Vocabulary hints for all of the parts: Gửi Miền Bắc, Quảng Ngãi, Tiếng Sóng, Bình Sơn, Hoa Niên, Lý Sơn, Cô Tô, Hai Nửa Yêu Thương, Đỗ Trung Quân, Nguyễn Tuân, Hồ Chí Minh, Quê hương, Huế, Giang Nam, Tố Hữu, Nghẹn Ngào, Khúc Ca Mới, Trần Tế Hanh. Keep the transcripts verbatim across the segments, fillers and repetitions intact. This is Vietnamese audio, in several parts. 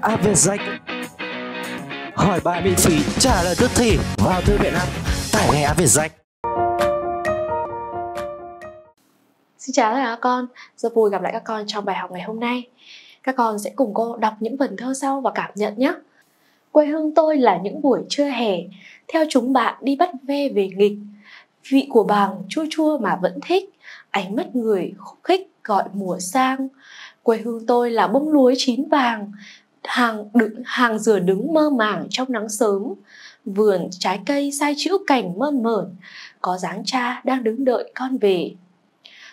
app về danh, hỏi bài miễn phí, trả lời tức thì, vào thư viện app, tải ngay app về danh. Xin chào tất cả các con, rất vui gặp lại các con trong bài học ngày hôm nay. Các con sẽ cùng cô đọc những vần thơ sau và cảm nhận nhé. Quê hương tôi là những buổi trưa hè, theo chúng bạn đi bắt ve về nghịch. Vị của bàng chua chua mà vẫn thích, ánh mắt người khúc khích gọi mùa sang. Quê hương tôi là bông lúa chín vàng, hàng đứng, hàng dừa đứng mơ màng trong nắng sớm. Vườn trái cây sai chữ cảnh mơn mởn, có dáng cha đang đứng đợi con về.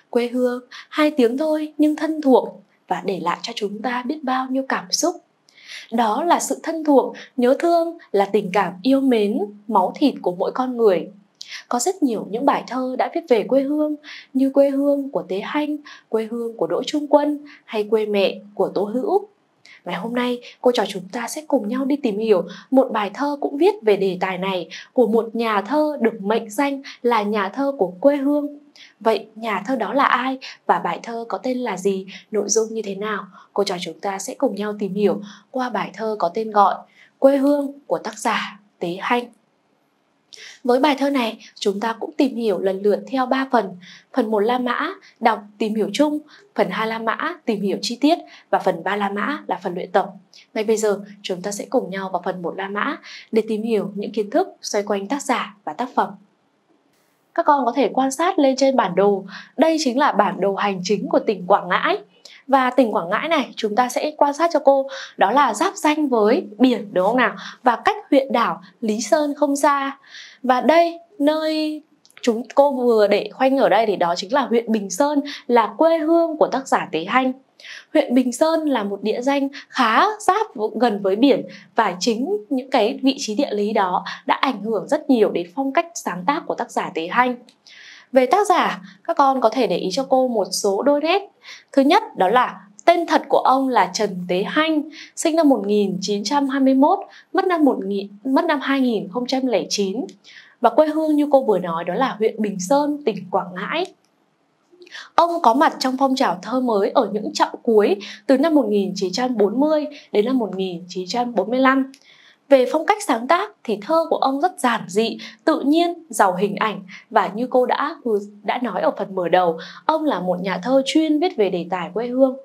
Quê hương, hai tiếng thôi nhưng thân thuộc và để lại cho chúng ta biết bao nhiêu cảm xúc. Đó là sự thân thuộc, nhớ thương, là tình cảm yêu mến, máu thịt của mỗi con người. Có rất nhiều những bài thơ đã viết về quê hương, như quê hương của Tế Hanh, quê hương của Đỗ Trung Quân hay quê mẹ của Tố Hữu. Ngày hôm nay, cô trò chúng ta sẽ cùng nhau đi tìm hiểu một bài thơ cũng viết về đề tài này của một nhà thơ được mệnh danh là nhà thơ của quê hương. Vậy nhà thơ đó là ai và bài thơ có tên là gì, nội dung như thế nào? Cô trò chúng ta sẽ cùng nhau tìm hiểu qua bài thơ có tên gọi Quê hương của tác giả Tế Hanh. Với bài thơ này, chúng ta cũng tìm hiểu lần lượt theo ba phần. Phần một la mã, đọc, tìm hiểu chung. Phần hai la mã, tìm hiểu chi tiết. Và phần ba la mã là phần luyện tập. Ngay bây giờ, chúng ta sẽ cùng nhau vào phần một la mã để tìm hiểu những kiến thức xoay quanh tác giả và tác phẩm. Các con có thể quan sát lên trên bản đồ. Đây chính là bản đồ hành chính của tỉnh Quảng Ngãi. Và tỉnh Quảng Ngãi này chúng ta sẽ quan sát cho cô, đó là giáp ranh với biển, đúng không nào? Và cách huyện đảo Lý Sơn không xa. Và đây, nơi chúng cô vừa để khoanh ở đây thì đó chính là huyện Bình Sơn, là quê hương của tác giả Tế Hanh. Huyện Bình Sơn là một địa danh khá giáp gần với biển, và chính những cái vị trí địa lý đó đã ảnh hưởng rất nhiều đến phong cách sáng tác của tác giả Tế Hanh. Về tác giả, các con có thể để ý cho cô một số đôi nét. Thứ nhất, đó là tên thật của ông là Trần Tế Hanh, sinh năm một nghìn chín trăm hai mươi mốt, mất năm, một nghìn, mất năm hai nghìn không trăm lẻ chín. Và quê hương như cô vừa nói đó là huyện Bình Sơn, tỉnh Quảng Ngãi. Ông có mặt trong phong trào thơ mới ở những chặng cuối từ năm một nghìn chín trăm bốn mươi đến năm một nghìn chín trăm bốn mươi lăm. Về phong cách sáng tác thì thơ của ông rất giản dị, tự nhiên, giàu hình ảnh, và như cô đã đã nói ở phần mở đầu, ông là một nhà thơ chuyên viết về đề tài quê hương.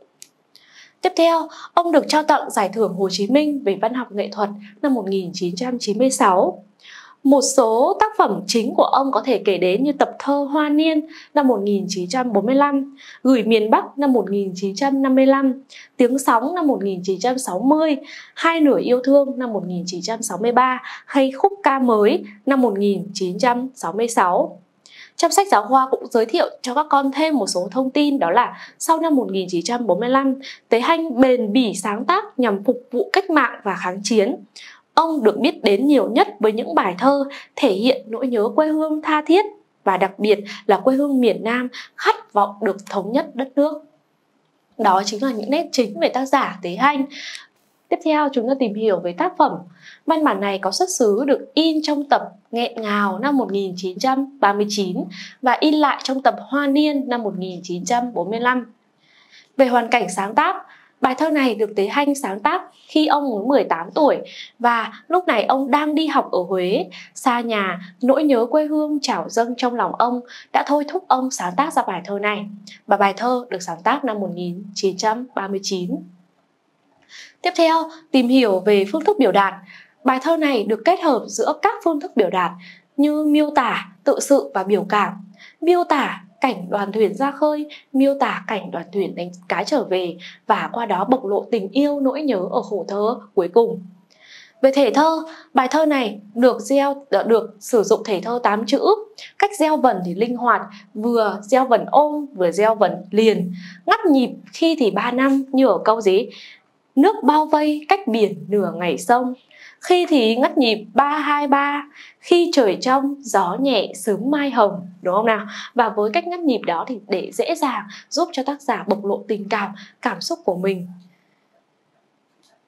Tiếp theo, ông được trao tặng giải thưởng Hồ Chí Minh về văn học nghệ thuật năm một nghìn chín trăm chín mươi sáu. Một số tác phẩm chính của ông có thể kể đến như tập thơ Hoa Niên năm một nghìn chín trăm bốn mươi lăm, Gửi Miền Bắc năm một nghìn chín trăm năm mươi lăm, Tiếng Sóng năm một nghìn chín trăm sáu mươi, Hai Nửa Yêu Thương năm một nghìn chín trăm sáu mươi ba hay Khúc Ca Mới năm một nghìn chín trăm sáu mươi sáu. Trong sách giáo khoa cũng giới thiệu cho các con thêm một số thông tin, đó là sau năm một nghìn chín trăm bốn mươi lăm, Tế Hanh bền bỉ sáng tác nhằm phục vụ cách mạng và kháng chiến. Ông được biết đến nhiều nhất với những bài thơ thể hiện nỗi nhớ quê hương tha thiết, và đặc biệt là quê hương miền Nam khát vọng được thống nhất đất nước. Đó chính là những nét chính về tác giả Tế Hanh. Tiếp theo chúng ta tìm hiểu về tác phẩm. Văn bản này có xuất xứ được in trong tập Nghẹn Ngào năm một nghìn chín trăm ba mươi chín và in lại trong tập Hoa Niên năm một nghìn chín trăm bốn mươi lăm. Về hoàn cảnh sáng tác, bài thơ này được Tế Hanh sáng tác khi ông mới mười tám tuổi, và lúc này ông đang đi học ở Huế, xa nhà, nỗi nhớ quê hương trào dâng trong lòng ông đã thôi thúc ông sáng tác ra bài thơ này. Và bài thơ được sáng tác năm một nghìn chín trăm ba mươi chín. Tiếp theo, tìm hiểu về phương thức biểu đạt. Bài thơ này được kết hợp giữa các phương thức biểu đạt như miêu tả, tự sự và biểu cảm. Miêu tả cảnh đoàn thuyền ra khơi, miêu tả cảnh đoàn thuyền đánh cá trở về, và qua đó bộc lộ tình yêu, nỗi nhớ ở khổ thơ cuối cùng. Về thể thơ, bài thơ này được gieo được sử dụng thể thơ tám chữ. Cách gieo vần thì linh hoạt, vừa gieo vần ôm, vừa gieo vần liền. Ngắt nhịp khi thì ba năm như ở câu gì? Nước bao vây cách biển nửa ngày sông. Khi thì ngắt nhịp ba hai ba, khi trời trong gió nhẹ sớm mai hồng, đúng không nào? Và với cách ngắt nhịp đó thì để dễ dàng giúp cho tác giả bộc lộ tình cảm, cảm xúc của mình.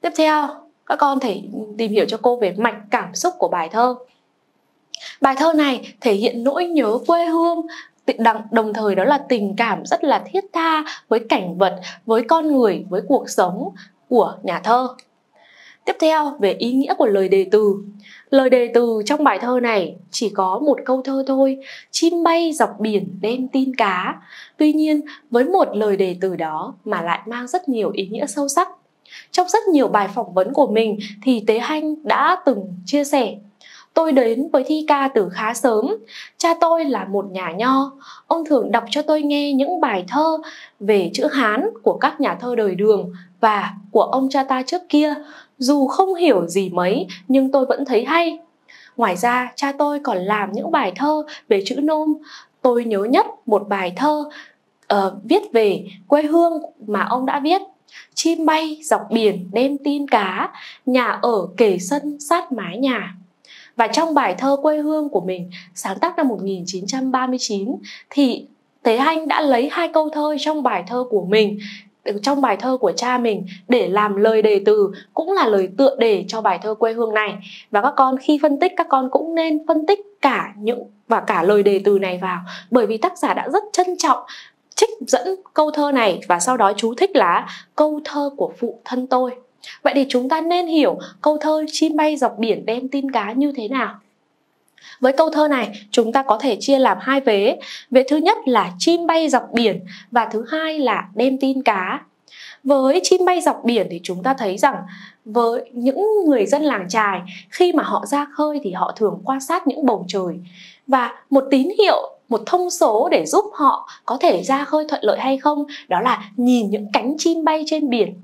Tiếp theo, các con thể tìm hiểu cho cô về mạch cảm xúc của bài thơ. Bài thơ này thể hiện nỗi nhớ quê hương, đồng thời đó là tình cảm rất là thiết tha với cảnh vật, với con người, với cuộc sống của nhà thơ. Tiếp theo về ý nghĩa của lời đề từ. Lời đề từ trong bài thơ này chỉ có một câu thơ thôi: chim bay dọc biển đem tin cá. Tuy nhiên với một lời đề từ đó mà lại mang rất nhiều ý nghĩa sâu sắc. Trong rất nhiều bài phỏng vấn của mình thì Tế Hanh đã từng chia sẻ: tôi đến với thi ca từ khá sớm. Cha tôi là một nhà nho. Ông thường đọc cho tôi nghe những bài thơ về chữ Hán của các nhà thơ đời Đường và của ông cha ta trước kia. Dù không hiểu gì mấy nhưng tôi vẫn thấy hay. Ngoài ra cha tôi còn làm những bài thơ về chữ Nôm. Tôi nhớ nhất một bài thơ uh, viết về quê hương mà ông đã viết: chim bay dọc biển đem tin cá, nhà ở kề sân sát mái nhà. Và trong bài thơ quê hương của mình sáng tác năm một nghìn chín trăm ba mươi chín thì Tế Hanh đã lấy hai câu thơ trong bài thơ của mình, trong bài thơ của cha mình, để làm lời đề từ, cũng là lời tựa đề cho bài thơ quê hương này. Và các con khi phân tích, các con cũng nên phân tích cả những và cả lời đề từ này vào, bởi vì tác giả đã rất trân trọng trích dẫn câu thơ này và sau đó chú thích là câu thơ của phụ thân tôi. Vậy thì chúng ta nên hiểu câu thơ chim bay dọc biển đem tin cá như thế nào. Với câu thơ này chúng ta có thể chia làm hai vế. Vế thứ nhất là chim bay dọc biển và thứ hai là đem tin cá. Với chim bay dọc biển thì chúng ta thấy rằng với những người dân làng chài, khi mà họ ra khơi thì họ thường quan sát những bầu trời, và một tín hiệu, một thông số để giúp họ có thể ra khơi thuận lợi hay không, đó là nhìn những cánh chim bay trên biển.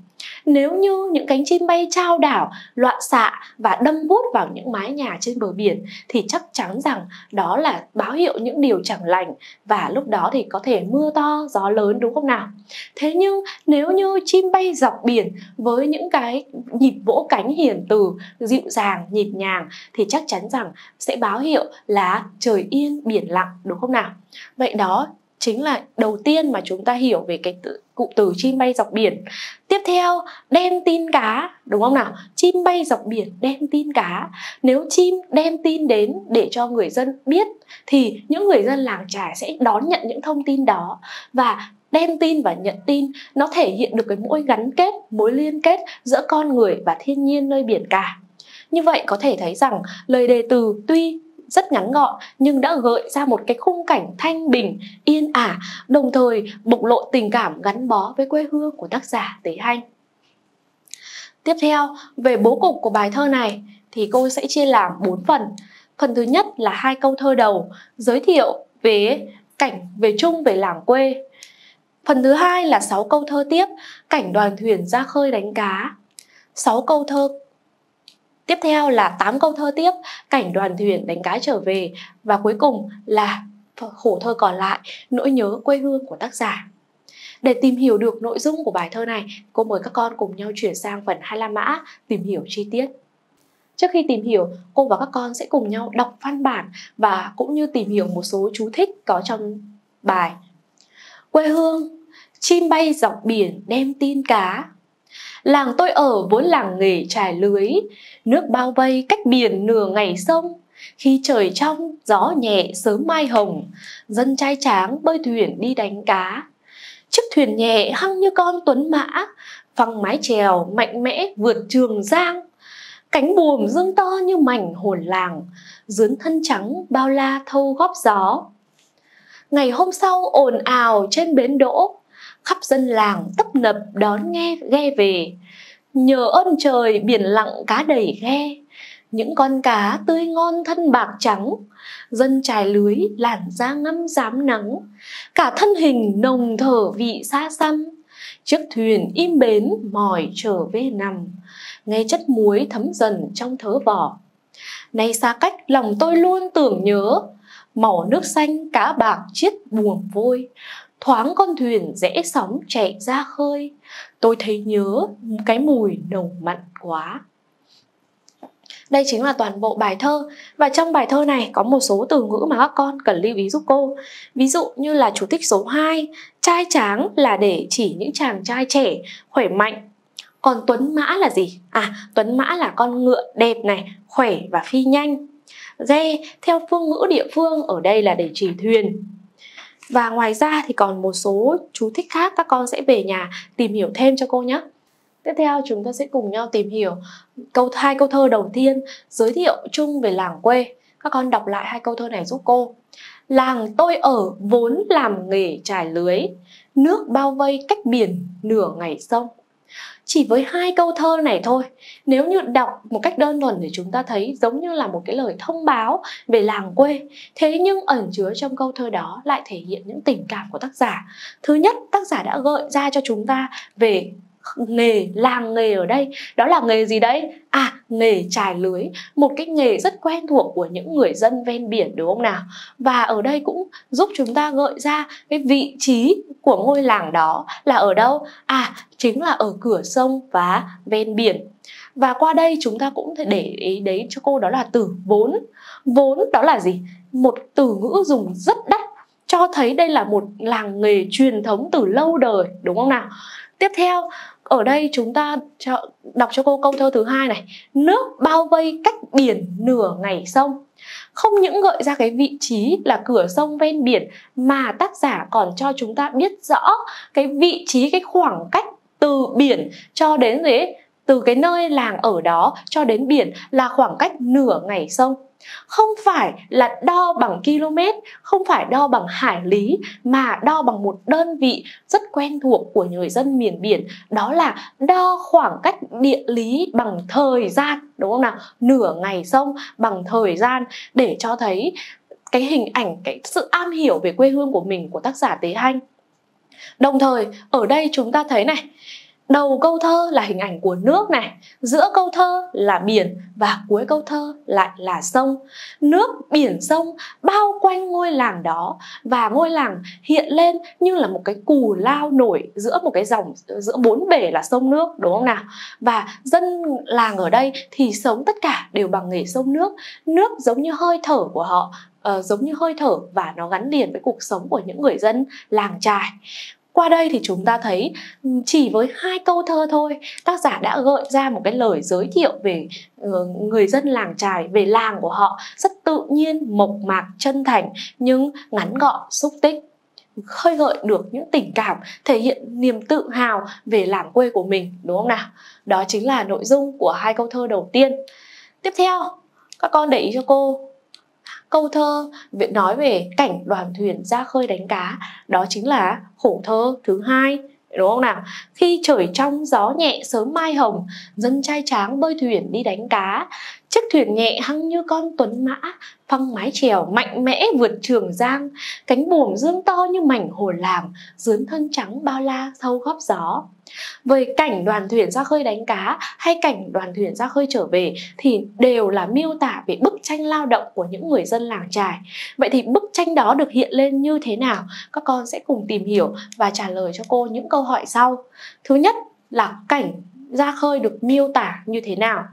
Nếu như những cánh chim bay trao đảo, loạn xạ và đâm bút vào những mái nhà trên bờ biển thì chắc chắn rằng đó là báo hiệu những điều chẳng lành, và lúc đó thì có thể mưa to, gió lớn, đúng không nào? Thế nhưng nếu như chim bay dọc biển với những cái nhịp vỗ cánh hiền từ, dịu dàng, nhịp nhàng thì chắc chắn rằng sẽ báo hiệu là trời yên, biển lặng, đúng không nào? Vậy đó chính là đầu tiên mà chúng ta hiểu về cái tự, cụm từ chim bay dọc biển. Tiếp theo, đem tin cá, đúng không nào? Chim bay dọc biển đem tin cá. Nếu chim đem tin đến để cho người dân biết thì những người dân làng chài sẽ đón nhận những thông tin đó, và đem tin và nhận tin nó thể hiện được cái mối gắn kết, mối liên kết giữa con người và thiên nhiên nơi biển cả. Như vậy có thể thấy rằng lời đề từ tuy rất ngắn gọn nhưng đã gợi ra một cái khung cảnh thanh bình, yên ả, đồng thời bộc lộ tình cảm gắn bó với quê hương của tác giả Tế Hanh. Tiếp theo, về bố cục của bài thơ này thì cô sẽ chia làm bốn phần. Phần thứ nhất là hai câu thơ đầu giới thiệu về cảnh về chung về làng quê. Phần thứ hai là sáu câu thơ tiếp, cảnh đoàn thuyền ra khơi đánh cá. Sáu câu thơ tiếp theo là tám câu thơ tiếp, cảnh đoàn thuyền đánh cá trở về. Và cuối cùng là khổ thơ còn lại, nỗi nhớ quê hương của tác giả. Để tìm hiểu được nội dung của bài thơ này, cô mời các con cùng nhau chuyển sang phần hai la mã tìm hiểu chi tiết. Trước khi tìm hiểu, cô và các con sẽ cùng nhau đọc văn bản và cũng như tìm hiểu một số chú thích có trong bài. Quê hương, chim bay dọc biển đem tin cá. Làng tôi ở vốn làng nghề trải lưới, nước bao vây cách biển nửa ngày sông. Khi trời trong, gió nhẹ sớm mai hồng, dân trai tráng bơi thuyền đi đánh cá. Chiếc thuyền nhẹ hăng như con tuấn mã, phăng mái chèo mạnh mẽ vượt trường giang. Cánh buồm dương to như mảnh hồn làng, dướn thân trắng bao la thâu góp gió. Ngày hôm sau ồn ào trên bến đỗ, khắp dân làng tấp nập đón nghe ghe về. Nhờ ơn trời biển lặng cá đầy ghe, những con cá tươi ngon thân bạc trắng. Dân trài lưới làn da ngâm rám nắng, cả thân hình nồng thở vị xa xăm. Chiếc thuyền im bến mỏi trở về nằm, nghe chất muối thấm dần trong thớ vỏ. Nay xa cách lòng tôi luôn tưởng nhớ, màu nước xanh cá bạc chiết buồm vôi. Thoáng con thuyền rẽ sóng chạy ra khơi, tôi thấy nhớ cái mùi nồng mặn quá. Đây chính là toàn bộ bài thơ. Và trong bài thơ này có một số từ ngữ mà các con cần lưu ý giúp cô. Ví dụ như là chú thích số hai, trai tráng là để chỉ những chàng trai trẻ, khỏe mạnh. Còn tuấn mã là gì? À, tuấn mã là con ngựa đẹp này, khỏe và phi nhanh. Ghe theo phương ngữ địa phương ở đây là để chỉ thuyền. Và ngoài ra thì còn một số chú thích khác các con sẽ về nhà tìm hiểu thêm cho cô nhé. Tiếp theo chúng ta sẽ cùng nhau tìm hiểu câu hai câu thơ đầu tiên giới thiệu chung về làng quê. Các con đọc lại hai câu thơ này giúp cô. Làng tôi ở vốn làm nghề trải lưới, nước bao vây cách biển nửa ngày sông. Chỉ với hai câu thơ này thôi, nếu như đọc một cách đơn thuần thì chúng ta thấy giống như là một cái lời thông báo về làng quê. Thế nhưng ẩn chứa trong câu thơ đó lại thể hiện những tình cảm của tác giả. Thứ nhất, tác giả đã gợi ra cho chúng ta về nghề, làng nghề ở đây. Đó là nghề gì đấy? À, nghề trải lưới. Một cái nghề rất quen thuộc của những người dân ven biển đúng không nào? Và ở đây cũng giúp chúng ta gợi ra cái vị trí của ngôi làng đó là ở đâu? À, chính là ở cửa sông và ven biển. Và qua đây chúng ta cũng thể để ý đấy cho cô, đó là từ vốn. Vốn đó là gì? Một từ ngữ dùng rất đắt, cho thấy đây là một làng nghề truyền thống từ lâu đời đúng không nào? Tiếp theo, ở đây chúng ta đọc cho cô câu thơ thứ hai này. Nước bao vây cách biển nửa ngày sông. Không những gợi ra cái vị trí là cửa sông ven biển mà tác giả còn cho chúng ta biết rõ cái vị trí, cái khoảng cách từ biển cho đến đấy, từ cái nơi làng ở đó cho đến biển là khoảng cách nửa ngày sông. Không phải là đo bằng km, không phải đo bằng hải lý, mà đo bằng một đơn vị rất quen thuộc của người dân miền biển. Đó là đo khoảng cách địa lý bằng thời gian, đúng không nào? Nửa ngày sông bằng thời gian, để cho thấy cái hình ảnh, cái sự am hiểu về quê hương của mình của tác giả Tế Hanh. Đồng thời ở đây chúng ta thấy này, đầu câu thơ là hình ảnh của nước này, giữa câu thơ là biển và cuối câu thơ lại là sông. Nước, biển, sông bao quanh ngôi làng đó và ngôi làng hiện lên như là một cái cù lao nổi giữa một cái dòng, giữa bốn bể là sông nước đúng không nào? Và dân làng ở đây thì sống tất cả đều bằng nghề sông nước. Nước giống như hơi thở của họ, uh, giống như hơi thở và nó gắn liền với cuộc sống của những người dân làng trài. Qua đây thì chúng ta thấy chỉ với hai câu thơ thôi, tác giả đã gợi ra một cái lời giới thiệu về người dân làng trài, về làng của họ rất tự nhiên, mộc mạc, chân thành nhưng ngắn gọn, xúc tích, khơi gợi được những tình cảm, thể hiện niềm tự hào về làng quê của mình đúng không nào? Đó chính là nội dung của hai câu thơ đầu tiên. Tiếp theo, các con để ý cho cô câu thơ nói về cảnh đoàn thuyền ra khơi đánh cá, đó chính là khổ thơ thứ hai đúng không nào? Khi trời trong gió nhẹ sớm mai hồng, dân trai tráng bơi thuyền đi đánh cá. Chiếc thuyền nhẹ hăng như con tuấn mã, phăng mái chèo mạnh mẽ vượt trường giang. Cánh buồm dương to như mảnh hồ làm, dướn thân trắng bao la thâu góp gió. Về cảnh đoàn thuyền ra khơi đánh cá hay cảnh đoàn thuyền ra khơi trở về thì đều là miêu tả về bức tranh lao động của những người dân làng trài. Vậy thì bức tranh đó được hiện lên như thế nào? Các con sẽ cùng tìm hiểu và trả lời cho cô những câu hỏi sau. Thứ nhất là cảnh ra khơi được miêu tả như thế nào?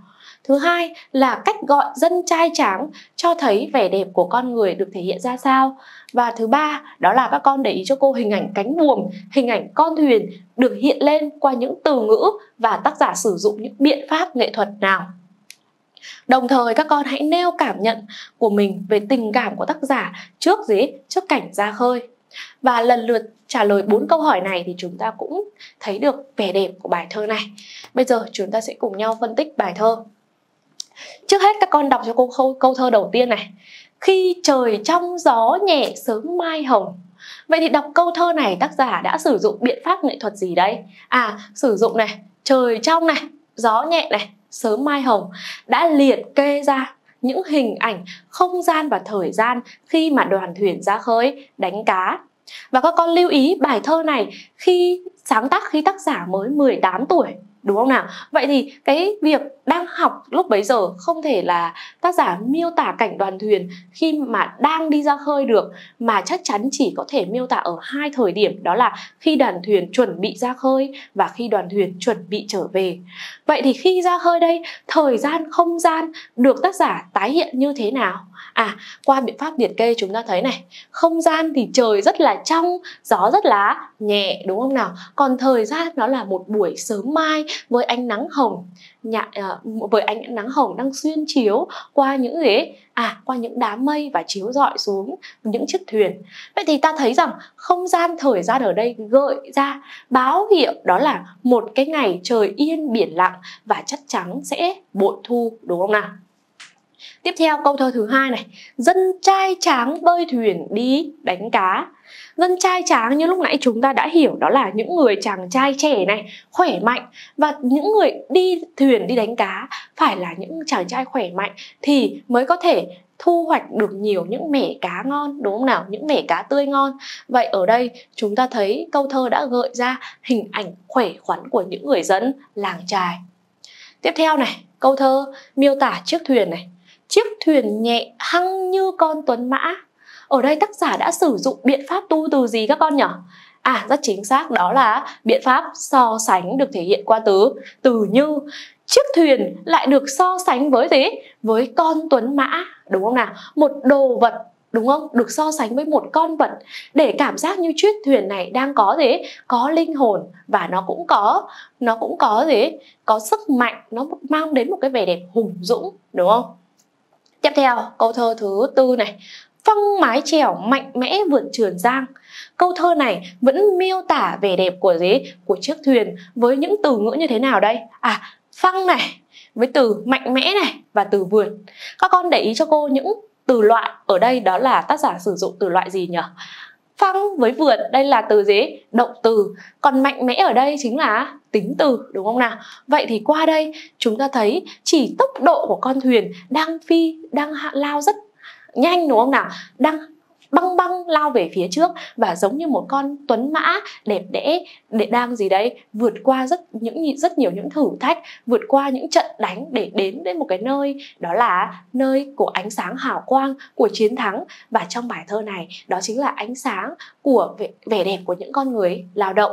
Thứ hai là cách gọi dân trai tráng cho thấy vẻ đẹp của con người được thể hiện ra sao? Và thứ ba đó là các con để ý cho cô hình ảnh cánh buồm, hình ảnh con thuyền được hiện lên qua những từ ngữ và tác giả sử dụng những biện pháp nghệ thuật nào. Đồng thời các con hãy nêu cảm nhận của mình về tình cảm của tác giả trước gì? Trước cảnh ra khơi. Và lần lượt trả lời bốn câu hỏi này thì chúng ta cũng thấy được vẻ đẹp của bài thơ này. Bây giờ chúng ta sẽ cùng nhau phân tích bài thơ. Trước hết các con đọc cho cô câu, câu thơ đầu tiên này. Khi trời trong gió nhẹ sớm mai hồng. Vậy thì đọc câu thơ này tác giả đã sử dụng biện pháp nghệ thuật gì đây? À, sử dụng này, trời trong này, gió nhẹ này, sớm mai hồng, đã liệt kê ra những hình ảnh, không gian và thời gian khi mà đoàn thuyền ra khơi đánh cá. Và các con lưu ý bài thơ này khi sáng tác, khi tác giả mới mười tám tuổi đúng không nào? Vậy thì cái việc đang học lúc bấy giờ không thể là tác giả miêu tả cảnh đoàn thuyền khi mà đang đi ra khơi được, mà chắc chắn chỉ có thể miêu tả ở hai thời điểm, đó là khi đoàn thuyền chuẩn bị ra khơi và khi đoàn thuyền chuẩn bị trở về. Vậy thì khi ra khơi đây, thời gian, không gian được tác giả tái hiện như thế nào? À, qua biện pháp liệt kê chúng ta thấy này, không gian thì trời rất là trong, gió rất là nhẹ, đúng không nào? Còn thời gian nó là một buổi sớm mai với ánh nắng hồng, nhạ, uh, với ánh nắng hồng đang xuyên chiếu qua những gì? À, qua những đám mây và chiếu rọi xuống những chiếc thuyền. Vậy thì ta thấy rằng không gian thời gian ở đây gợi ra báo hiệu đó là một cái ngày trời yên biển lặng và chắc chắn sẽ bội thu, đúng không nào? Tiếp theo câu thơ thứ hai này, dân trai tráng bơi thuyền đi đánh cá. Dân trai tráng như lúc nãy chúng ta đã hiểu đó là những người chàng trai trẻ này, khỏe mạnh, và những người đi thuyền đi đánh cá phải là những chàng trai khỏe mạnh thì mới có thể thu hoạch được nhiều những mẻ cá ngon, đúng không nào? Những mẻ cá tươi ngon. Vậy ở đây chúng ta thấy câu thơ đã gợi ra hình ảnh khỏe khoắn của những người dân làng chài. Tiếp theo này, câu thơ miêu tả chiếc thuyền này, chiếc thuyền nhẹ hăng như con tuấn mã. Ở đây tác giả đã sử dụng biện pháp tu từ gì các con nhỉ? À, rất chính xác, đó là biện pháp so sánh được thể hiện qua từ từ như. Chiếc thuyền lại được so sánh với gì? Với con tuấn mã, đúng không nào? Một đồ vật, đúng không? Được so sánh với một con vật để cảm giác như chiếc thuyền này đang có gì? Có linh hồn và nó cũng có nó cũng có gì? Có sức mạnh, nó mang đến một cái vẻ đẹp hùng dũng, đúng không? Tiếp theo, câu thơ thứ tư này, phong mái chèo mạnh mẽ vượt Trường Giang. Câu thơ này vẫn miêu tả vẻ đẹp của gì? Của chiếc thuyền với những từ ngữ như thế nào đây? À, phăng này, với từ mạnh mẽ này và từ vượt. Các con để ý cho cô những từ loại ở đây đó là tác giả sử dụng từ loại gì nhỉ? Phăng với vượt đây là từ gì? Động từ. Còn mạnh mẽ ở đây chính là tính từ, đúng không nào? Vậy thì qua đây chúng ta thấy chỉ tốc độ của con thuyền đang phi, đang hạ lao rất nhanh, đúng không nào? Đang băng băng lao về phía trước và giống như một con tuấn mã đẹp đẽ để đang gì đấy vượt qua rất những rất nhiều những thử thách, vượt qua những trận đánh để đến đến một cái nơi đó là nơi của ánh sáng hào quang của chiến thắng. Và trong bài thơ này đó chính là ánh sáng của vẻ, vẻ đẹp của những con người lao động.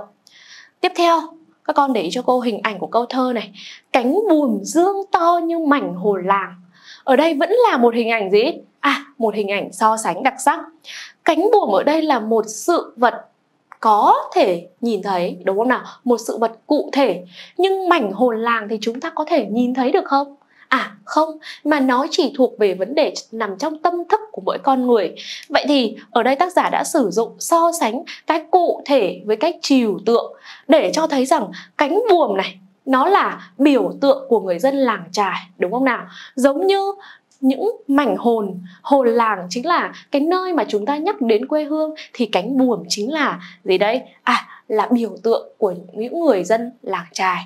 Tiếp theo, các con để ý cho cô hình ảnh của câu thơ này, cánh buồm dương to như mảnh hồ làng. Ở đây vẫn là một hình ảnh gì? À, một hình ảnh so sánh đặc sắc. Cánh buồm ở đây là một sự vật có thể nhìn thấy, đúng không nào? Một sự vật cụ thể. Nhưng mảnh hồ làng thì chúng ta có thể nhìn thấy được không? À, không, mà nó chỉ thuộc về vấn đề nằm trong tâm thức của mỗi con người. Vậy thì ở đây tác giả đã sử dụng so sánh cái cụ thể với cái trừu tượng để cho thấy rằng cánh buồm này nó là biểu tượng của người dân làng chài, đúng không nào? Giống như những mảnh hồn, hồn làng chính là cái nơi mà chúng ta nhắc đến quê hương, thì cánh buồm chính là gì đây? À, là biểu tượng của những người dân làng chài.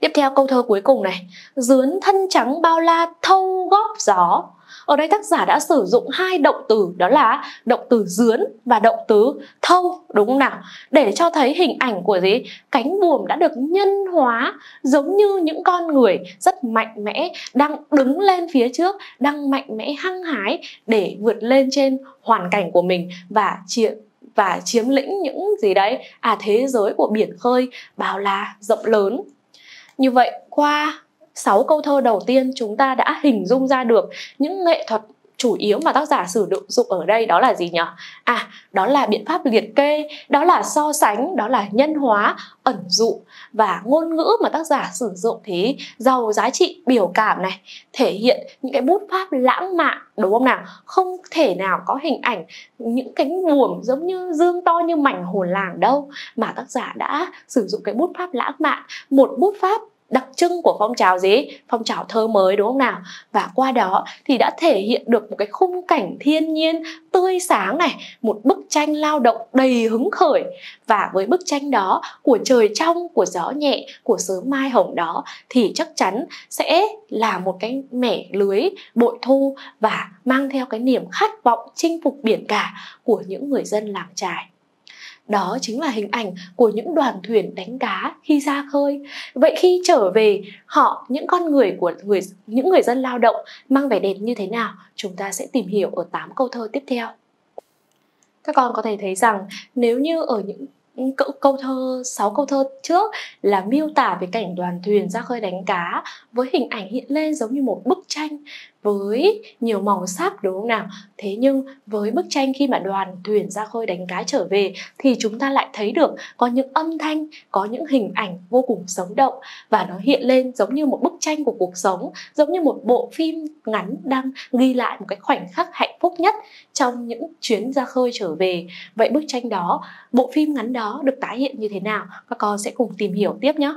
Tiếp theo câu thơ cuối cùng này, dướn thân trắng bao la thâu góp gió. Ở đây tác giả đã sử dụng hai động từ đó là động từ dướn và động từ thâu, đúng không nào? Để cho thấy hình ảnh của gì? Cánh buồm đã được nhân hóa giống như những con người rất mạnh mẽ đang đứng lên phía trước, đang mạnh mẽ hăng hái để vượt lên trên hoàn cảnh của mình và chiếm và chiếm lĩnh những gì đấy? À, thế giới của biển khơi bao la rộng lớn. Như vậy qua sáu câu thơ đầu tiên chúng ta đã hình dung ra được những nghệ thuật chủ yếu mà tác giả sử dụng ở đây đó là gì nhỉ? À, đó là biện pháp liệt kê, đó là so sánh, đó là nhân hóa, ẩn dụ. Và ngôn ngữ mà tác giả sử dụng thì giàu giá trị biểu cảm này, thể hiện những cái bút pháp lãng mạn, đúng không nào? Không thể nào có hình ảnh những cánh buồm giống như dương to như mảnh hồ làng đâu, mà tác giả đã sử dụng cái bút pháp lãng mạn, một bút pháp đặc trưng của phong trào gì? Phong trào thơ mới, đúng không nào? Và qua đó thì đã thể hiện được một cái khung cảnh thiên nhiên tươi sáng này, một bức tranh lao động đầy hứng khởi. Và với bức tranh đó của trời trong, của gió nhẹ, của sớm mai hồng đó thì chắc chắn sẽ là một cái mẻ lưới bội thu và mang theo cái niềm khát vọng chinh phục biển cả của những người dân làng chài. Đó chính là hình ảnh của những đoàn thuyền đánh cá khi ra khơi. Vậy khi trở về, họ, những con người của người, những người dân lao động mang vẻ đẹp như thế nào? Chúng ta sẽ tìm hiểu ở tám câu thơ tiếp theo. Các con có thể thấy rằng nếu như ở những câu thơ sáu câu thơ trước là miêu tả về cảnh đoàn thuyền ra khơi đánh cá với hình ảnh hiện lên giống như một bức tranh với nhiều màu sắc, đúng không nào? Thế nhưng với bức tranh khi mà đoàn thuyền ra khơi đánh cá trở về thì chúng ta lại thấy được có những âm thanh, có những hình ảnh vô cùng sống động, và nó hiện lên giống như một bức tranh của cuộc sống, giống như một bộ phim ngắn đang ghi lại một cái khoảnh khắc hạnh phúc nhất trong những chuyến ra khơi trở về. Vậy bức tranh đó, bộ phim ngắn đó được tái hiện như thế nào? Các con sẽ cùng tìm hiểu tiếp nhé.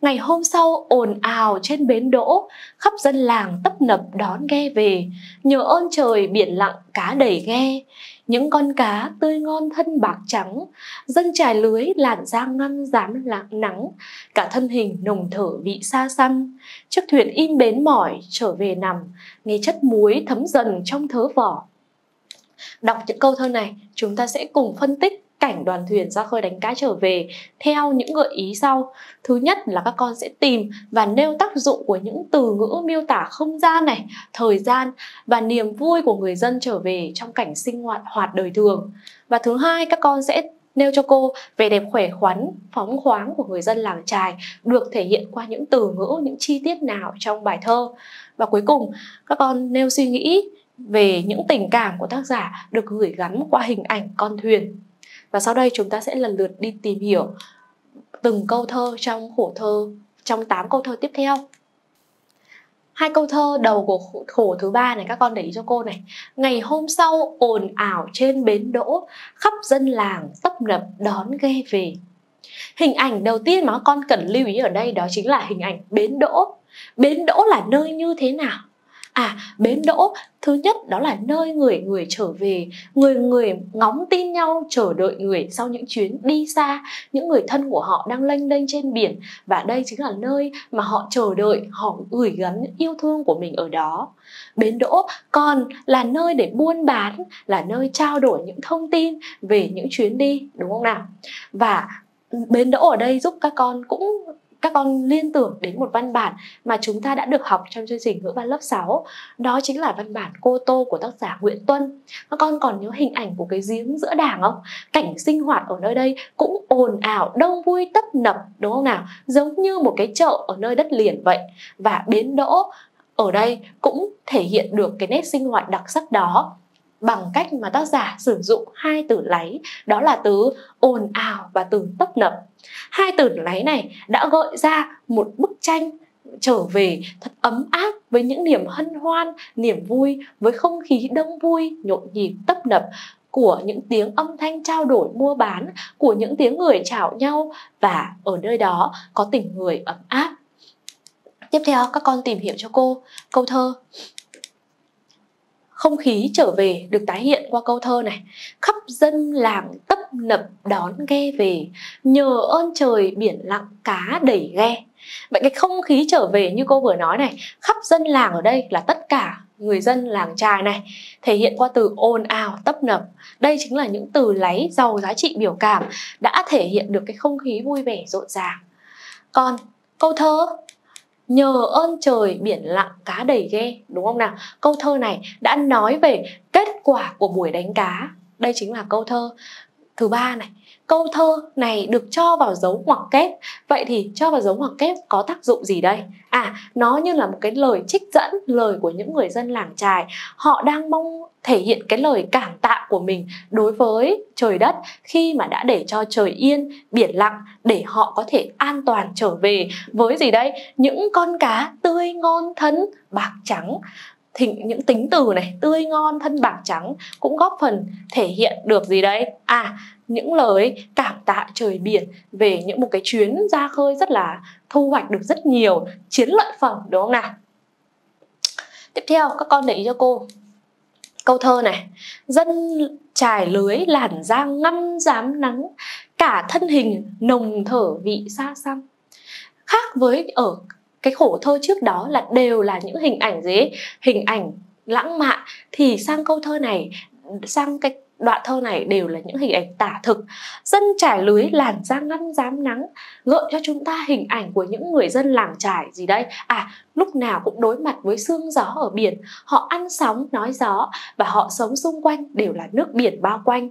Ngày hôm sau ồn ào trên bến đỗ, khắp dân làng tấp nập đón ghe về. Nhờ ơn trời biển lặng cá đầy ghe, những con cá tươi ngon thân bạc trắng. Dân trải lưới làn da ngăm dám lạng nắng, cả thân hình nồng thở vị xa xăm. Chiếc thuyền in bến mỏi trở về nằm, nghe chất muối thấm dần trong thớ vỏ. Đọc những câu thơ này, chúng ta sẽ cùng phân tích cảnh đoàn thuyền ra khơi đánh cá trở về theo những gợi ý sau. Thứ nhất là các con sẽ tìm và nêu tác dụng của những từ ngữ miêu tả không gian này, thời gian và niềm vui của người dân trở về trong cảnh sinh hoạt hoạt đời thường. Và thứ hai, các con sẽ nêu cho cô về đẹp khỏe khoắn, phóng khoáng của người dân làng chài được thể hiện qua những từ ngữ, những chi tiết nào trong bài thơ. Và cuối cùng, các con nêu suy nghĩ về những tình cảm của tác giả được gửi gắm qua hình ảnh con thuyền. Và sau đây chúng ta sẽ lần lượt đi tìm hiểu từng câu thơ trong khổ thơ, trong tám câu thơ tiếp theo. Hai câu thơ đầu của khổ thứ ba này, các con để ý cho cô này. Ngày hôm sau ồn ào trên bến đỗ, khắp dân làng tấp nập đón ghe về. Hình ảnh đầu tiên mà các con cần lưu ý ở đây đó chính là hình ảnh bến đỗ. Bến đỗ là nơi như thế nào? À, bến đỗ, thứ nhất đó là nơi người người trở về, người người ngóng tin nhau chờ đợi người sau những chuyến đi xa, những người thân của họ đang lênh đênh trên biển. Và đây chính là nơi mà họ chờ đợi, họ gửi gắm những yêu thương của mình ở đó. Bến đỗ còn là nơi để buôn bán, là nơi trao đổi những thông tin về những chuyến đi, đúng không nào? Và bến đỗ ở đây giúp các con cũng... Các con liên tưởng đến một văn bản mà chúng ta đã được học trong chương trình ngữ văn lớp sáu. Đó chính là văn bản Cô Tô của tác giả Nguyễn Tuân. Các con còn nhớ hình ảnh của cái giếng giữa đàng không? Cảnh sinh hoạt ở nơi đây cũng ồn ào, đông vui, tấp nập, đúng không nào? Giống như một cái chợ ở nơi đất liền vậy. Và bến đỗ ở đây cũng thể hiện được cái nét sinh hoạt đặc sắc đó bằng cách mà tác giả sử dụng hai từ láy, đó là từ ồn ào và từ tấp nập. Hai từ láy này đã gợi ra một bức tranh trở về thật ấm áp với những niềm hân hoan, niềm vui, với không khí đông vui, nhộn nhịp, tấp nập, của những tiếng âm thanh trao đổi mua bán, của những tiếng người chào nhau, và ở nơi đó có tình người ấm áp. Tiếp theo các con tìm hiểu cho cô câu thơ không khí trở về được tái hiện qua câu thơ này. Khắp dân làng tấp nập đón ghe về, nhờ ơn trời biển lặng cá đẩy ghe. Vậy cái không khí trở về như cô vừa nói này, khắp dân làng ở đây là tất cả người dân làng chài này, thể hiện qua từ ồn ào, tấp nập. Đây chính là những từ láy giàu giá trị biểu cảm đã thể hiện được cái không khí vui vẻ rộn ràng. Còn câu thơ nhờ ơn trời biển lặng cá đầy ghe, đúng không nào? Câu thơ này đã nói về kết quả của buổi đánh cá. Đây chính là câu thơ thứ ba này. Câu thơ này được cho vào dấu ngoặc kép. Vậy thì cho vào dấu ngoặc kép có tác dụng gì đây? À, nó như là một cái lời trích dẫn, lời của những người dân làng chài. Họ đang mong thể hiện cái lời cảm tạ của mình đối với trời đất khi mà đã để cho trời yên, biển lặng, để họ có thể an toàn trở về với gì đây? Những con cá tươi ngon thân bạc trắng. Thì những tính từ này, tươi ngon, thân bạc trắng, cũng góp phần thể hiện được gì đấy? À, những lời cảm tạ trời biển về những một cái chuyến ra khơi rất là thu hoạch được rất nhiều chiến lợi phẩm, đúng không nào? Tiếp theo, các con để ý cho cô câu thơ này. Dân trải lưới làn da ngăm dám nắng, cả thân hình nồng thở vị xa xăm. Khác với ở cái khổ thơ trước đó là đều là những hình ảnh gì ấy? Hình ảnh lãng mạn, thì sang câu thơ này, sang cái đoạn thơ này đều là những hình ảnh tả thực. Dân trải lưới làn da ngăm dám nắng gợi cho chúng ta hình ảnh của những người dân làng trải gì đây? À, lúc nào cũng đối mặt với sương gió ở biển, họ ăn sóng nói gió và họ sống xung quanh đều là nước biển bao quanh.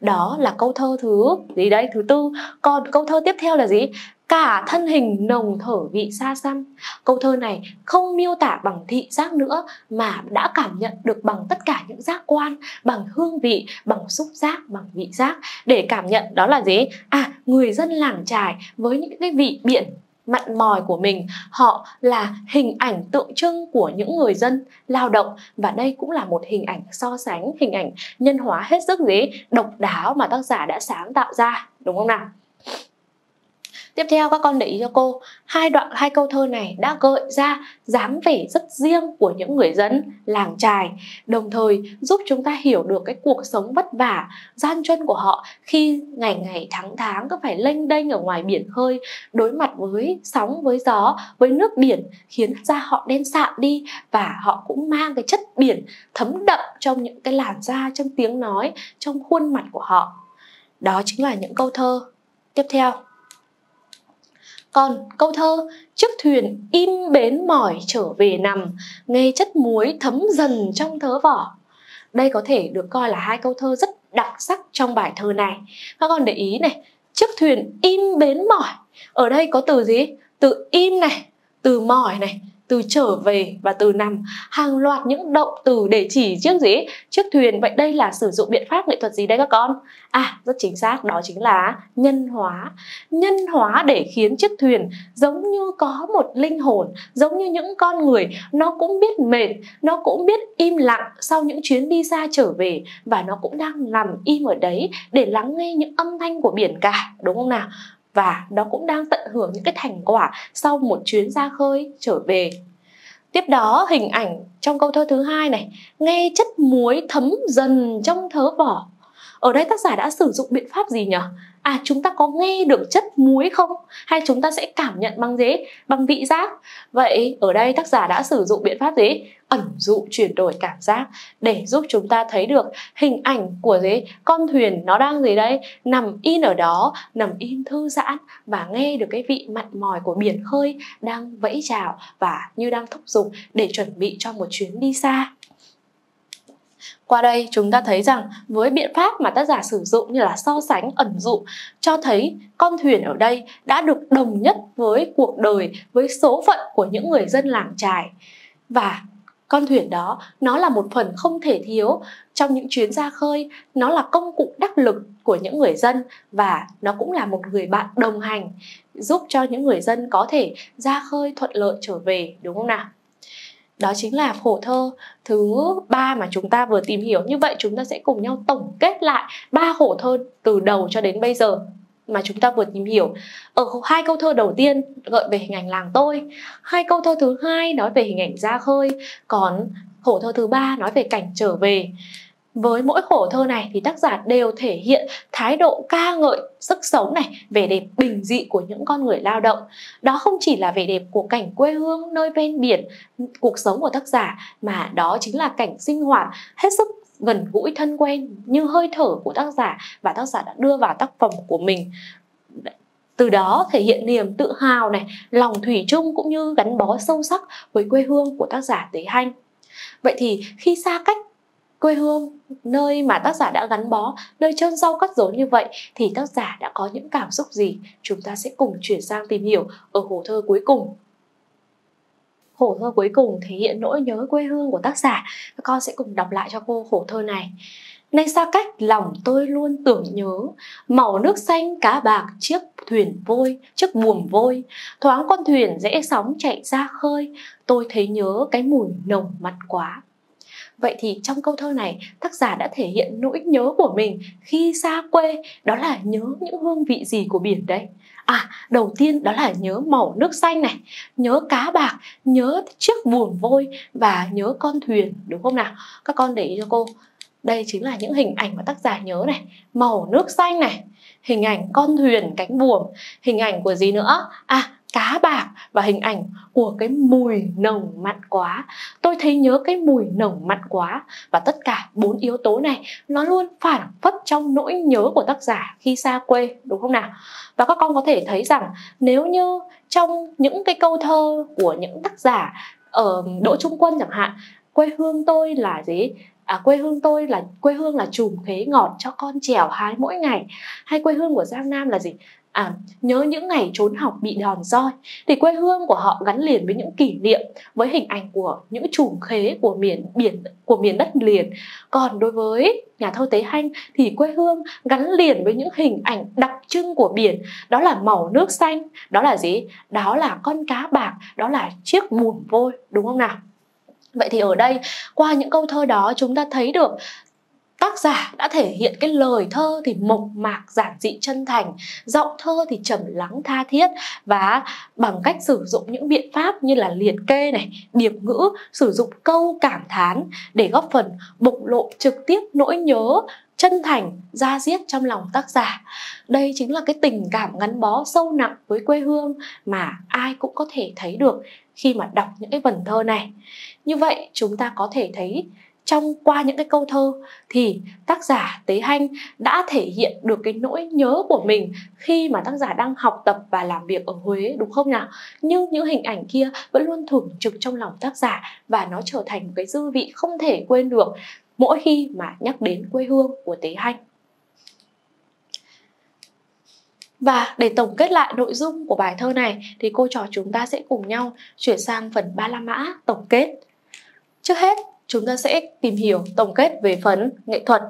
Đó là câu thơ thứ gì đây? Thứ tư. Còn câu thơ tiếp theo là gì? cả thân hình nồng thở vị xa xăm. Câu thơ này không miêu tả bằng thị giác nữa mà đã cảm nhận được bằng tất cả những giác quan, bằng hương vị, bằng xúc giác, bằng vị giác, để cảm nhận đó là gì? À, người dân làng Chài với những cái vị biển mặn mòi của mình, họ là hình ảnh tượng trưng của những người dân lao động, và đây cũng là một hình ảnh so sánh, hình ảnh nhân hóa hết sức gì độc đáo mà tác giả đã sáng tạo ra, đúng không nào? Tiếp theo các con để ý cho cô, hai đoạn hai câu thơ này đã gợi ra dáng vẻ rất riêng của những người dân làng Chài, đồng thời giúp chúng ta hiểu được cái cuộc sống vất vả, gian truân của họ khi ngày ngày tháng tháng cứ phải lênh đênh ở ngoài biển khơi, đối mặt với sóng, với gió, với nước biển khiến da họ đen sạm đi, và họ cũng mang cái chất biển thấm đậm trong những cái làn da, trong tiếng nói, trong khuôn mặt của họ. Đó chính là những câu thơ tiếp theo. Còn câu thơ "Chiếc thuyền im bến mỏi trở về nằm, nghe chất muối thấm dần trong thớ vỏ", đây có thể được coi là hai câu thơ rất đặc sắc trong bài thơ này. Các con để ý này, "Chiếc thuyền im bến mỏi", ở đây có từ gì? Từ im này, từ mỏi này, từ trở về và từ nằm, hàng loạt những động từ để chỉ chiếc gì? Chiếc thuyền. Vậy đây là sử dụng biện pháp nghệ thuật gì đây các con? À, rất chính xác, đó chính là nhân hóa. Nhân hóa để khiến chiếc thuyền giống như có một linh hồn, giống như những con người, nó cũng biết mệt, nó cũng biết im lặng sau những chuyến đi xa trở về, và nó cũng đang nằm im ở đấy để lắng nghe những âm thanh của biển cả, đúng không nào? Và nó cũng đang tận hưởng những cái thành quả sau một chuyến ra khơi trở về. Tiếp đó, hình ảnh trong câu thơ thứ hai này, nghe chất muối thấm dần trong thớ vỏ, ở đây tác giả đã sử dụng biện pháp gì nhỉ? À, chúng ta có nghe được chất muối không? Hay chúng ta sẽ cảm nhận bằng gì? Bằng vị giác. Vậy ở đây tác giả đã sử dụng biện pháp gì? Ẩn dụ chuyển đổi cảm giác, để giúp chúng ta thấy được hình ảnh của gì? Con thuyền nó đang gì đây? Nằm in ở đó, nằm in thư giãn, và nghe được cái vị mặn mòi của biển khơi đang vẫy chào và như đang thúc giục để chuẩn bị cho một chuyến đi xa. Qua đây chúng ta thấy rằng với biện pháp mà tác giả sử dụng như là so sánh, ẩn dụ, cho thấy con thuyền ở đây đã được đồng nhất với cuộc đời, với số phận của những người dân làng Chài. Và con thuyền đó, nó là một phần không thể thiếu trong những chuyến ra khơi, nó là công cụ đắc lực của những người dân, và nó cũng là một người bạn đồng hành giúp cho những người dân có thể ra khơi thuận lợi trở về, đúng không nào? Đó chính là phổ thơ thứ ba mà chúng ta vừa tìm hiểu. Như vậy chúng ta sẽ cùng nhau tổng kết lại ba phổ thơ từ đầu cho đến bây giờ mà chúng ta vừa tìm hiểu. Ở hai câu thơ đầu tiên gợi về hình ảnh làng tôi, hai câu thơ thứ hai nói về hình ảnh ra khơi, còn phổ thơ thứ ba nói về cảnh trở về. Với mỗi khổ thơ này thì tác giả đều thể hiện thái độ ca ngợi sức sống này, vẻ đẹp bình dị của những con người lao động. Đó không chỉ là vẻ đẹp của cảnh quê hương nơi ven biển, cuộc sống của tác giả, mà đó chính là cảnh sinh hoạt hết sức gần gũi thân quen như hơi thở của tác giả, và tác giả đã đưa vào tác phẩm của mình. Từ đó thể hiện niềm tự hào này, lòng thủy chung cũng như gắn bó sâu sắc với quê hương của tác giả Tế Hanh. Vậy thì khi xa cách quê hương, nơi mà tác giả đã gắn bó, nơi chôn rau cắt rốn như vậy, thì tác giả đã có những cảm xúc gì? Chúng ta sẽ cùng chuyển sang tìm hiểu ở khổ thơ cuối cùng. Khổ thơ cuối cùng thể hiện nỗi nhớ quê hương của tác giả. Các con sẽ cùng đọc lại cho cô khổ thơ này. Nay xa cách lòng tôi luôn tưởng nhớ, màu nước xanh cá bạc chiếc thuyền vôi, chiếc buồm vôi, thoáng con thuyền rẽ sóng chạy ra khơi, tôi thấy nhớ cái mùi nồng mặn quá. Vậy thì trong câu thơ này, tác giả đã thể hiện nỗi nhớ của mình khi xa quê, đó là nhớ những hương vị gì của biển đấy? À, đầu tiên đó là nhớ màu nước xanh này, nhớ cá bạc, nhớ chiếc buồm vôi và nhớ con thuyền, đúng không nào? Các con để ý cho cô, đây chính là những hình ảnh mà tác giả nhớ này, màu nước xanh này, hình ảnh con thuyền, cánh buồm, hình ảnh của gì nữa? À, cá bạc và hình ảnh của cái mùi nồng mặn quá. Tôi thấy nhớ cái mùi nồng mặn quá. Và tất cả bốn yếu tố này nó luôn phản phất trong nỗi nhớ của tác giả khi xa quê, đúng không nào? Và các con có thể thấy rằng nếu như trong những cái câu thơ của những tác giả ở Đỗ Trung Quân chẳng hạn, quê hương tôi là gì? À, quê hương tôi là quê hương là chùm khế ngọt cho con trèo hái mỗi ngày. Hay quê hương của Giang Nam là gì? À, nhớ những ngày trốn học bị đòn roi thì quê hương của họ gắn liền với những kỷ niệm, với hình ảnh của những chùm khế của miền biển, của miền đất liền. Còn đối với nhà thơ Tế Hanh thì quê hương gắn liền với những hình ảnh đặc trưng của biển, đó là màu nước xanh, đó là gì? Đó là con cá bạc, đó là chiếc buồm vôi, đúng không nào? Vậy thì ở đây qua những câu thơ đó chúng ta thấy được tác giả đã thể hiện cái lời thơ thì mộc mạc, giản dị, chân thành, giọng thơ thì trầm lắng, tha thiết, và bằng cách sử dụng những biện pháp như là liệt kê này, điệp ngữ, sử dụng câu cảm thán để góp phần bộc lộ trực tiếp nỗi nhớ chân thành, da diết trong lòng tác giả. Đây chính là cái tình cảm gắn bó sâu nặng với quê hương mà ai cũng có thể thấy được khi mà đọc những cái vần thơ này. Như vậy chúng ta có thể thấy trong qua những cái câu thơ thì tác giả Tế Hanh đã thể hiện được cái nỗi nhớ của mình khi mà tác giả đang học tập và làm việc ở Huế, đúng không nào? Nhưng những hình ảnh kia vẫn luôn thường trực trong lòng tác giả và nó trở thành một cái dư vị không thể quên được mỗi khi mà nhắc đến quê hương của Tế Hanh. Và để tổng kết lại nội dung của bài thơ này thì cô trò chúng ta sẽ cùng nhau chuyển sang phần ba la mã tổng kết. Trước hết, chúng ta sẽ tìm hiểu tổng kết về phần nghệ thuật.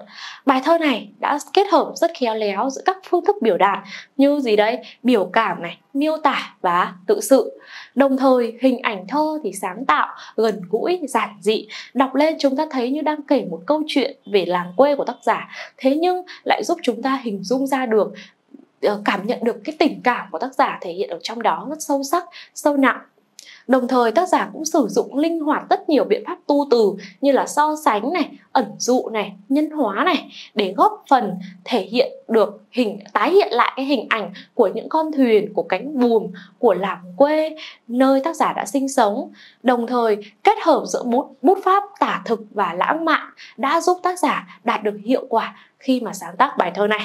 Bài thơ này đã kết hợp rất khéo léo giữa các phương thức biểu đạt như gì đây? Biểu cảm này, miêu tả và tự sự. Đồng thời hình ảnh thơ thì sáng tạo, gần gũi, giản dị. Đọc lên chúng ta thấy như đang kể một câu chuyện về làng quê của tác giả, thế nhưng lại giúp chúng ta hình dung ra được, cảm nhận được cái tình cảm của tác giả thể hiện ở trong đó rất sâu sắc, sâu nặng. Đồng thời tác giả cũng sử dụng linh hoạt rất nhiều biện pháp tu từ như là so sánh này, ẩn dụ này, nhân hóa này để góp phần thể hiện được hình tái hiện lại cái hình ảnh của những con thuyền, của cánh buồm, của làng quê nơi tác giả đã sinh sống. Đồng thời kết hợp giữa bút, bút pháp tả thực và lãng mạn đã giúp tác giả đạt được hiệu quả khi mà sáng tác bài thơ này.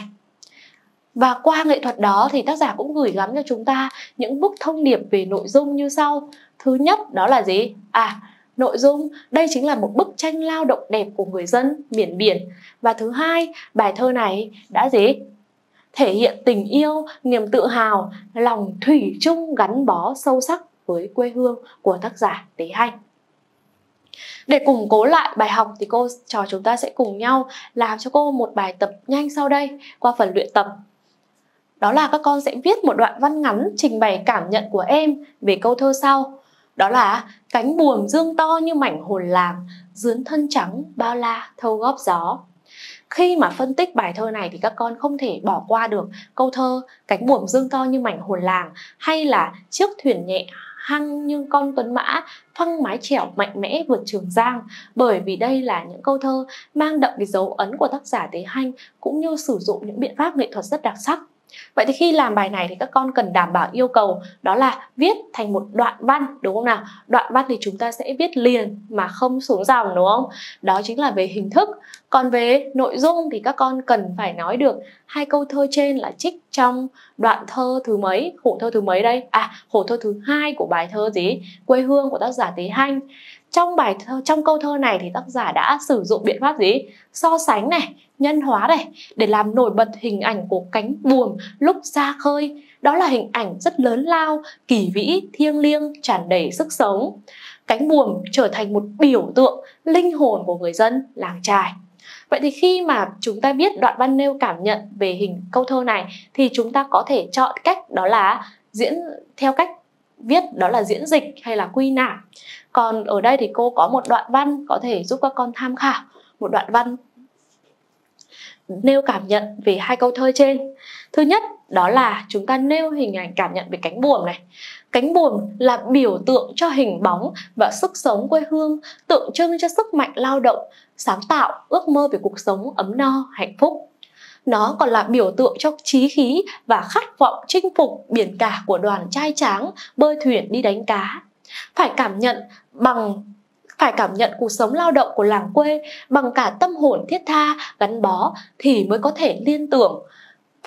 Và qua nghệ thuật đó thì tác giả cũng gửi gắm cho chúng ta những bức thông điệp về nội dung như sau. Thứ nhất đó là gì? À, nội dung đây chính là một bức tranh lao động đẹp của người dân miền biển. Và thứ hai, bài thơ này đã gì? Thể hiện tình yêu, niềm tự hào, lòng thủy chung gắn bó sâu sắc với quê hương của tác giả Tế Hanh. Để củng cố lại bài học thì cô trò chúng ta sẽ cùng nhau làm cho cô một bài tập nhanh sau đây qua phần luyện tập. Đó là các con sẽ viết một đoạn văn ngắn trình bày cảm nhận của em về câu thơ sau. Đó là cánh buồm dương to như mảnh hồn làng, dướn thân trắng bao la thâu góp gió. Khi mà phân tích bài thơ này thì các con không thể bỏ qua được câu thơ cánh buồm dương to như mảnh hồn làng hay là chiếc thuyền nhẹ hăng như con tuấn mã, phăng mái chèo mạnh mẽ vượt Trường Giang, bởi vì đây là những câu thơ mang đậm cái dấu ấn của tác giả Tế Hanh cũng như sử dụng những biện pháp nghệ thuật rất đặc sắc. Vậy thì khi làm bài này thì các con cần đảm bảo yêu cầu đó là viết thành một đoạn văn, đúng không nào? Đoạn văn thì chúng ta sẽ viết liền mà không xuống dòng, đúng không? Đó chính là về hình thức. Còn về nội dung thì các con cần phải nói được hai câu thơ trên là trích trong đoạn thơ thứ mấy, khổ thơ thứ mấy đây? À, khổ thơ thứ hai của bài thơ gì? Quê hương của tác giả Tế Hanh. Trong bài thơ, trong câu thơ này thì tác giả đã sử dụng biện pháp gì? So sánh này, nhân hóa này để làm nổi bật hình ảnh của cánh buồm lúc ra khơi. Đó là hình ảnh rất lớn lao, kỳ vĩ, thiêng liêng, tràn đầy sức sống. Cánh buồm trở thành một biểu tượng linh hồn của người dân làng chài. Vậy thì khi mà chúng ta viết đoạn văn nêu cảm nhận về hình câu thơ này thì chúng ta có thể chọn cách đó là diễn theo cách viết đó là diễn dịch hay là quy nạp. Còn ở đây thì cô có một đoạn văn có thể giúp các con tham khảo, một đoạn văn nêu cảm nhận về hai câu thơ trên. Thứ nhất đó là chúng ta nêu hình ảnh cảm nhận về cánh buồm này. Cánh buồm là biểu tượng cho hình bóng và sức sống quê hương, tượng trưng cho sức mạnh lao động, sáng tạo, ước mơ về cuộc sống ấm no, hạnh phúc. Nó còn là biểu tượng cho chí khí và khát vọng chinh phục biển cả của đoàn trai tráng bơi thuyền đi đánh cá. Phải cảm nhận bằng phải cảm nhận cuộc sống lao động của làng quê bằng cả tâm hồn thiết tha gắn bó thì mới có thể liên tưởng.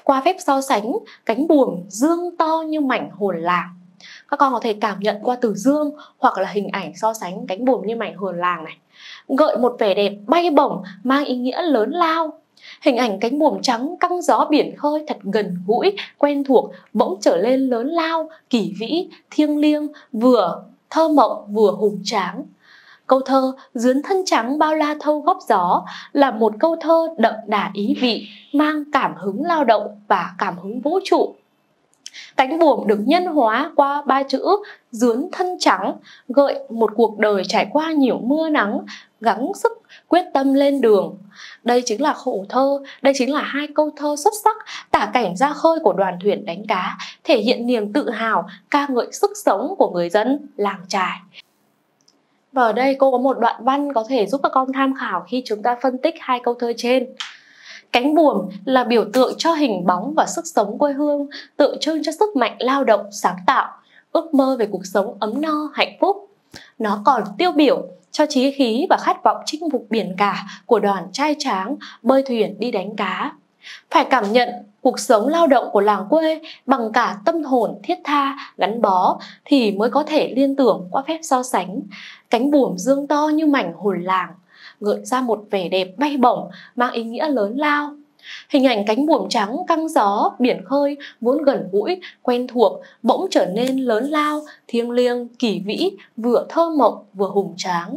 Qua phép so sánh, cánh buồm dương to như mảnh hồn làng. Các con có thể cảm nhận qua từ dương hoặc là hình ảnh so sánh cánh buồm như mảnh hồn làng này. Gợi một vẻ đẹp bay bổng mang ý nghĩa lớn lao, Hình ảnh cánh buồm trắng căng gió biển khơi thật gần gũi, quen thuộc, bỗng trở lên lớn lao, kỳ vĩ, thiêng liêng, vừa thơ mộng vừa hùng tráng. Câu thơ Dướn thân trắng bao la thâu góc gió là một câu thơ đậm đà ý vị, mang cảm hứng lao động và cảm hứng vũ trụ. Cánh buồm được nhân hóa qua ba chữ dướn thân trắng, gợi một cuộc đời trải qua nhiều mưa nắng, gắng sức quyết tâm lên đường. Đây chính là khổ thơ, đây chính là hai câu thơ xuất sắc tả cảnh ra khơi của đoàn thuyền đánh cá, thể hiện niềm tự hào, ca ngợi sức sống của người dân làng chài. Và ở đây cô có một đoạn văn có thể giúp các con tham khảo khi chúng ta phân tích hai câu thơ trên. Cánh buồm là biểu tượng cho hình bóng và sức sống quê hương, tượng trưng cho sức mạnh lao động, sáng tạo, ước mơ về cuộc sống ấm no, hạnh phúc. Nó còn tiêu biểu cho chí khí và khát vọng chinh phục biển cả của đoàn trai tráng bơi thuyền đi đánh cá. Phải cảm nhận cuộc sống lao động của làng quê bằng cả tâm hồn thiết tha, gắn bó thì mới có thể liên tưởng qua phép so sánh. Cánh buồm dương to như mảnh hồn làng, gợi ra một vẻ đẹp bay bổng, mang ý nghĩa lớn lao. Hình ảnh cánh buồm trắng căng gió biển khơi vốn gần gũi, quen thuộc, bỗng trở nên lớn lao, thiêng liêng, kỳ vĩ, vừa thơ mộng vừa hùng tráng.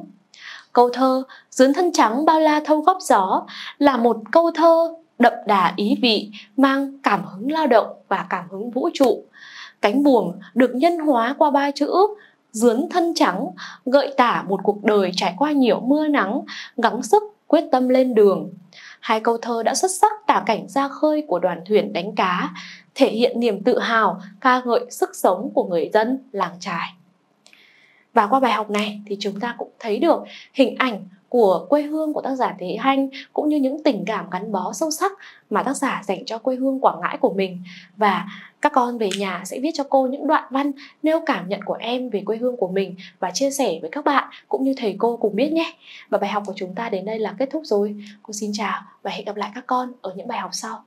Câu thơ Dướn thân trắng bao la thâu góc gió là một câu thơ đậm đà ý vị, mang cảm hứng lao động và cảm hứng vũ trụ. Cánh buồm được nhân hóa qua ba chữ dướn thân trắng, gợi tả một cuộc đời trải qua nhiều mưa nắng, gắng sức quyết tâm lên đường. Hai câu thơ đã xuất sắc tả cảnh ra khơi của đoàn thuyền đánh cá, thể hiện niềm tự hào, ca ngợi sức sống của người dân làng chài. Và qua bài học này thì chúng ta cũng thấy được hình ảnh của quê hương của tác giả Tế Hanh, cũng như những tình cảm gắn bó sâu sắc mà tác giả dành cho quê hương Quảng Ngãi của mình. Và các con về nhà sẽ viết cho cô những đoạn văn nêu cảm nhận của em về quê hương của mình và chia sẻ với các bạn cũng như thầy cô cùng biết nhé. Và bài học của chúng ta đến đây là kết thúc rồi. Cô xin chào và hẹn gặp lại các con ở những bài học sau.